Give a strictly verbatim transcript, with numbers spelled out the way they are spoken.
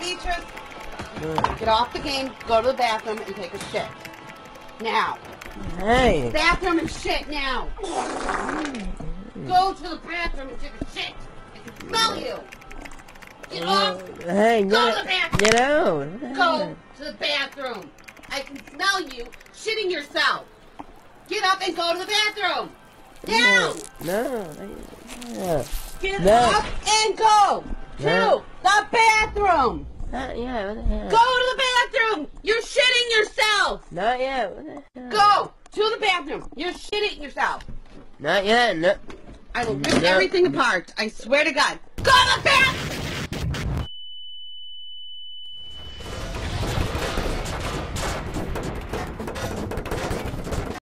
Demetrius, get off the game, go to the bathroom, and take a shit. Now. Hey. Bathroom and shit now. Go to the bathroom and take a shit. I can smell you. Get off. Hey, go to the bathroom. Get out. Go to the bathroom. I can smell you shitting yourself. Get up and go to the bathroom. Down. No. no. Get no. up and go no. to the bathroom. Not yet. What the hell? Go to the bathroom. You're shitting yourself. Not yet. What the hell? Go to the bathroom. You're shitting yourself. Not yet. No. I will rip no. everything apart. I swear to God. Go to the bathroom.